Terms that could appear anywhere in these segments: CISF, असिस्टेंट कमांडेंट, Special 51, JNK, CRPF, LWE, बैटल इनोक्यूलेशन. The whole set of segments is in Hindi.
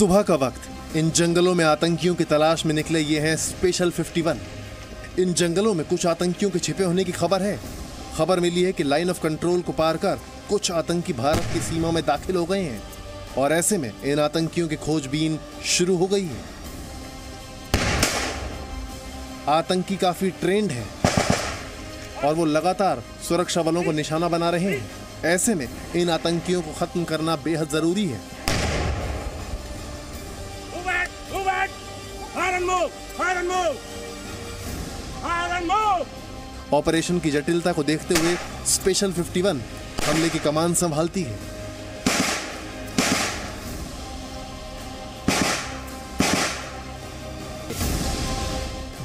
सुबह का वक्त इन जंगलों में आतंकियों की तलाश में निकले ये हैं स्पेशल 51। इन जंगलों में कुछ आतंकियों के छिपे होने की खबर है। खबर मिली है कि लाइन ऑफ कंट्रोल को पार कर कुछ आतंकी भारत की सीमा में दाखिल हो गए हैं और ऐसे में इन आतंकियों की खोजबीन शुरू हो गई है। आतंकी काफी ट्रेंड है और वो लगातार सुरक्षा बलों को निशाना बना रहे हैं। ऐसे में इन आतंकियों को खत्म करना बेहद जरूरी है। ऑपरेशन की जटिलता को देखते हुए स्पेशल 51 हमले की कमान संभालती है।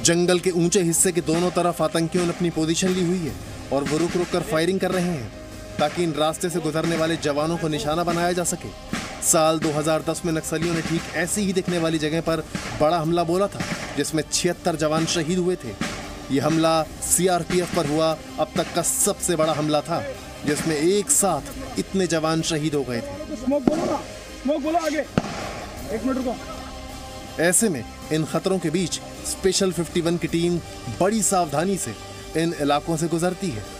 जंगल के ऊंचे हिस्से के दोनों तरफ आतंकियों ने अपनी पोजीशन ली हुई है और वो रुक रुक कर फायरिंग कर रहे हैं ताकि इन रास्ते से गुजरने वाले जवानों को निशाना बनाया जा सके। साल 2010 में नक्सलियों ने ठीक ऐसी ही दिखने वाली जगह पर बड़ा हमला बोला था जिसमें 76 जवान शहीद हुए थे। ये हमला CRPF पर हुआ अब तक का सबसे बड़ा हमला था जिसमें एक साथ इतने जवान शहीद हो गए थे। ऐसे में इन खतरों के बीच स्पेशल 51 की टीम बड़ी सावधानी से इन इलाकों से गुजरती है।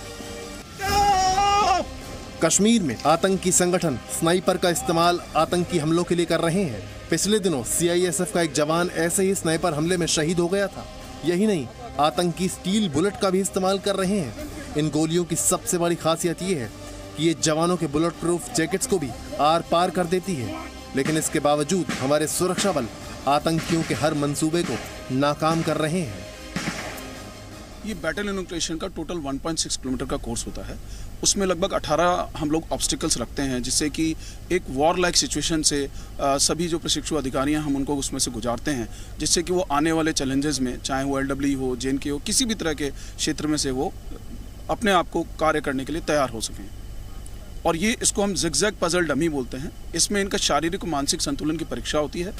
कश्मीर में आतंकी संगठन स्नाइपर का इस्तेमाल आतंकी हमलों के लिए कर रहे हैं। पिछले दिनों CISF का एक जवान ऐसे ही स्नाइपर हमले में शहीद हो गया था। यही नहीं, आतंकी स्टील बुलेट का भी इस्तेमाल कर रहे हैं। इन गोलियों की सबसे बड़ी खासियत ये है कि ये जवानों के बुलेट प्रूफ जैकेट्स को भी आर पार कर देती है, लेकिन इसके बावजूद हमारे सुरक्षा बल आतंकियों के हर मंसूबे को नाकाम कर रहे हैं। ये बैटल इनोक्यूलेशन का टोटल 1.6 किलोमीटर का कोर्स होता है। उसमें लगभग 18 हम लोग ऑब्स्टिकल्स रखते हैं जिससे कि एक वॉर लाइक सिचुएशन से सभी जो प्रशिक्षु अधिकारी हैं हम उनको उसमें से गुजारते हैं जिससे कि वो आने वाले चैलेंजेस में, चाहे वो LWE हो, JNK हो, किसी भी तरह के क्षेत्र में से वो अपने आप को कार्य करने के लिए तैयार हो सकें। और ये इसको हम ज़िगज़ैग पजल डमी बोलते हैं। इसमें इनका शारीरिक और मानसिक संतुलन की परीक्षा होती है।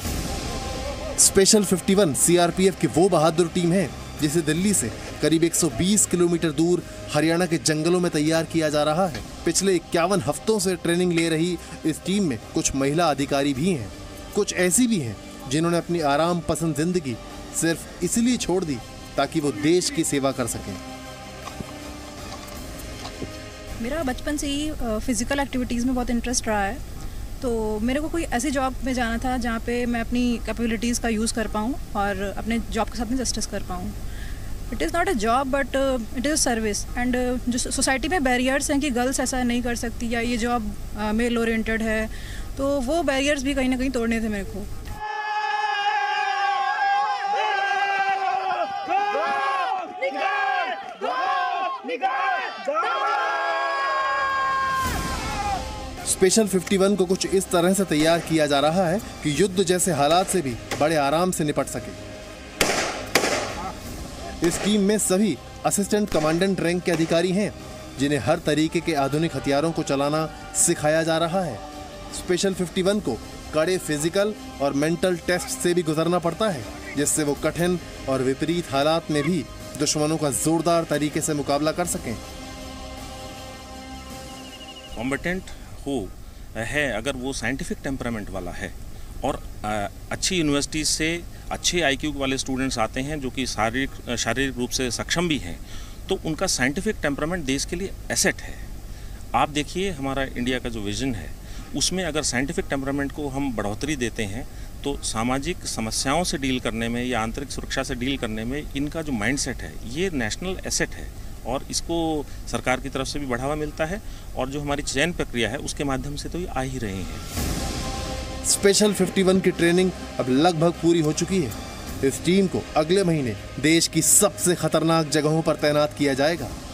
स्पेशल 51 CRPF की वो बहादुर टीम है जिसे दिल्ली से करीब 120 किलोमीटर दूर हरियाणा के जंगलों में तैयार किया जा रहा है। पिछले 51 हफ्तों से ट्रेनिंग ले रही इस टीम में कुछ महिला अधिकारी भी हैं। कुछ ऐसी भी हैं जिन्होंने अपनी आराम पसंद जिंदगी सिर्फ इसलिए छोड़ दी ताकि वो देश की सेवा कर सकें। मेरा बचपन से ही फिजिकल एक्टिविटीज़ में बहुत इंटरेस्ट रहा है, तो मेरे को कोई ऐसी जॉब में जाना था जहाँ पे मैं अपनी कैपेबिलिटीज़ का यूज़ कर पाऊँ और अपने जॉब के साथ में जस्टिस कर पाऊँ। It is not a job but it is a service. And जो सोसाइटी में बैरियर्स हैं कि गर्ल्स ऐसा नहीं कर सकती या ये जॉब मेल ओरिएंटेड है, तो वो बैरियर्स भी कहीं ना कहीं तोड़ने थे मेरे को। स्पेशल 51 को कुछ इस तरह से तैयार किया जा रहा है कि युद्ध जैसे हालात से भी बड़े आराम से निपट सके। इस टीम में सभी असिस्टेंट कमांडेंट रैंक के अधिकारी हैं जिन्हें हर तरीके के आधुनिक हथियारों को चलाना सिखाया जा रहा है। स्पेशल 51 को कड़े फिजिकल और मेंटल टेस्ट से भी गुजरना पड़ता है जिससे वो कठिन और विपरीत हालात में भी दुश्मनों का जोरदार तरीके से मुकाबला कर सकें। कॉम्बिटेंट हो है अगर वो साइंटिफिक टेम्परामेंट वाला है और अच्छी यूनिवर्सिटी से अच्छे IQ वाले स्टूडेंट्स आते हैं जो कि शारीरिक रूप से सक्षम भी हैं, तो उनका साइंटिफिक टेम्परामेंट देश के लिए एसेट है। आप देखिए हमारा इंडिया का जो विजन है उसमें अगर साइंटिफिक टेम्परामेंट को हम बढ़ोतरी देते हैं तो सामाजिक समस्याओं से डील करने में या आंतरिक सुरक्षा से डील करने में इनका जो माइंड सेट है ये नेशनल एसेट है और इसको सरकार की तरफ से भी बढ़ावा मिलता है और जो हमारी चयन प्रक्रिया है उसके माध्यम से तो ये आ ही रहे हैं। स्पेशल 51 की ट्रेनिंग अब लगभग पूरी हो चुकी है। इस टीम को अगले महीने देश की सबसे खतरनाक जगहों पर तैनात किया जाएगा।